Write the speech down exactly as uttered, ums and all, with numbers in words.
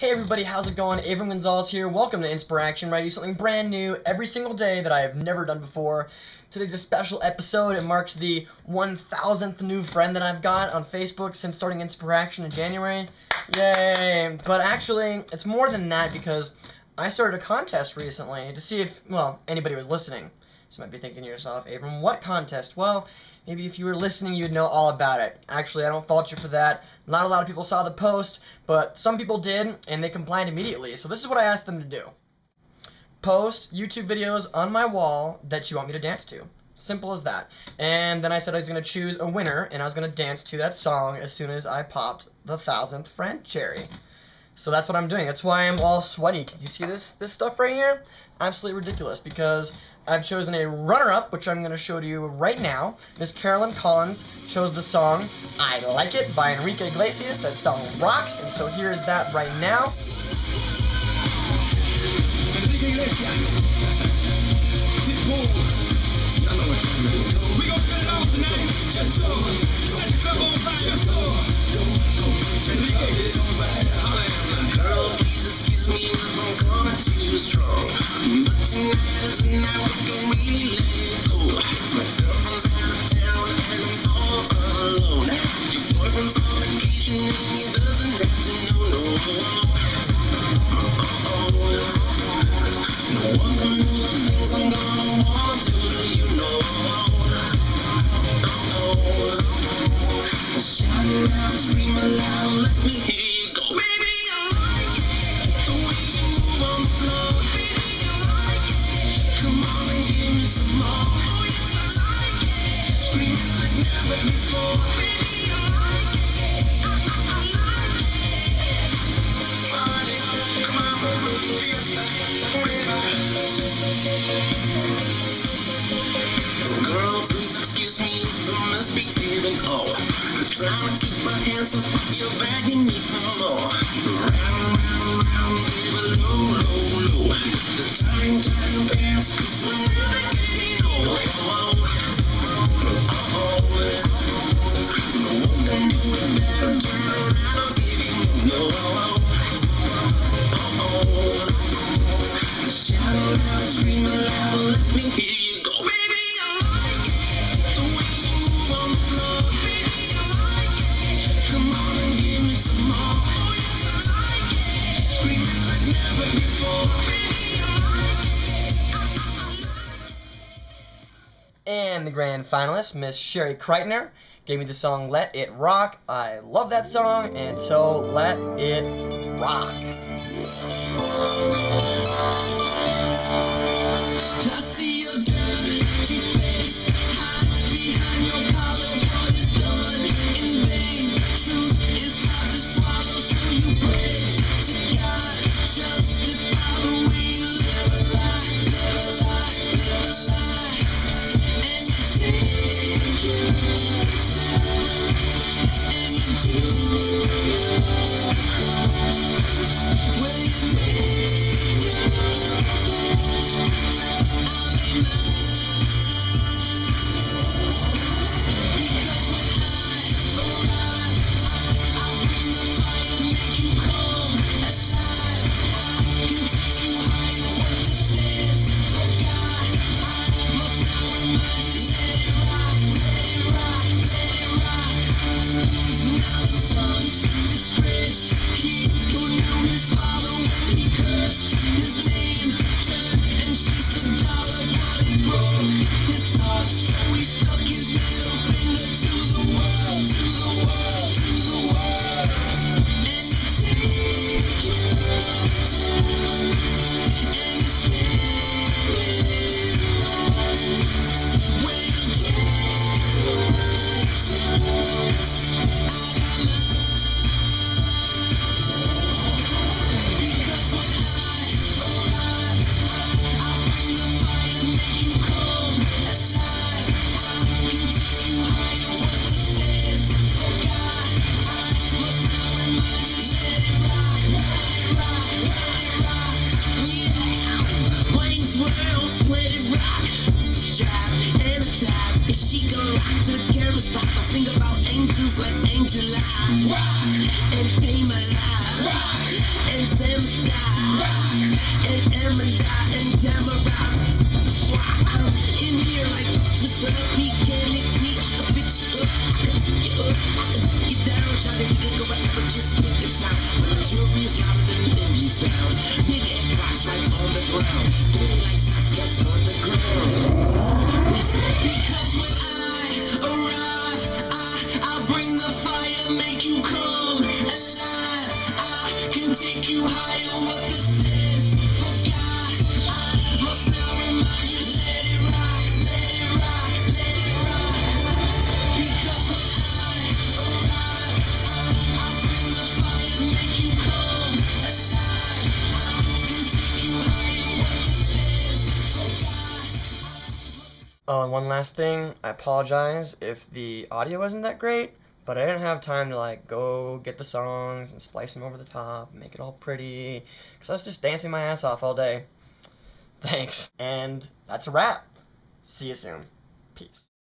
Hey everybody, how's it going? Avram Gonzalez here. Welcome to InspirAction, where I do something brand new every single day that I have never done before. Today's a special episode. It marks the one thousandth new friend that I've got on Facebook since starting InspirAction in January. Yay! But actually, it's more than that because I started a contest recently to see if, well, anybody was listening. So you might be thinking to yourself, Avram, what contest? Well, maybe if you were listening, you'd know all about it. Actually, I don't fault you for that. Not a lot of people saw the post, but some people did, and they complied immediately. So this is what I asked them to do. Post YouTube videos on my wall that you want me to dance to. Simple as that. And then I said I was going to choose a winner, and I was going to dance to that song as soon as I popped the thousandth friend cherry. So that's what I'm doing. That's why I'm all sweaty. Can you see this, this stuff right here? Absolutely ridiculous, because I've chosen a runner-up, which I'm going to show to you right now. Miss Carolyn Collins chose the song I Like It by Enrique Iglesias. That song rocks, and so here is that right now. Enrique Iglesias. Trying to keep my hands off, but you're begging me for more. Round, round, round, baby, low, low, low. The time, time passed, 'cause we're never getting old. Oh, oh, oh, oh. No one can do it better, turn around, I'll give you no. Oh, oh, oh. Shout it out, scream aloud, let me hear. And the grand finalist, Miss Sherry Kreitner, gave me the song Let It Rock. I love that song, and so let it rock. I see your dirty face, hide behind your collar, what is done in vain. Truth is hard to swallow, so you pray to God, justify the way you live a lie, live a lie, live a lie. Will you be? can take you higher with the sins forgot. I must now remind you, let it rock, let it rock, let it rock. Because when I arrive, I bring the fire, make you come alive. I can take you higher with the sins forgot. Oh, and one last thing, I apologize if the audio wasn't that great. But I didn't have time to like go get the songs and splice them over the top and make it all pretty, because I was just dancing my ass off all day. Thanks. And that's a wrap. See you soon. Peace.